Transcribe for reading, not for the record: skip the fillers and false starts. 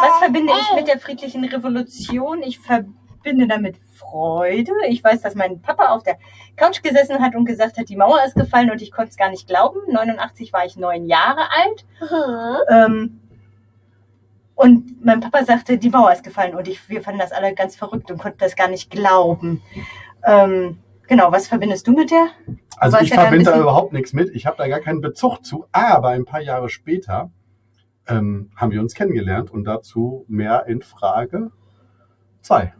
Was verbinde ich mit der friedlichen Revolution? Ich verbinde damit Freude. Ich weiß, dass mein Papa auf der Couch gesessen hat und gesagt hat, die Mauer ist gefallen, und ich konnte es gar nicht glauben. 89 war ich 9 Jahre alt. Und mein Papa sagte, die Mauer ist gefallen, und wir fanden das alle ganz verrückt und konnten das gar nicht glauben. Genau, was verbindest du mit der? Also ich verbinde da überhaupt nichts mit. Ich habe da gar keinen Bezug zu. Aber ein paar Jahre später haben wir uns kennengelernt, und dazu mehr in Frage 2.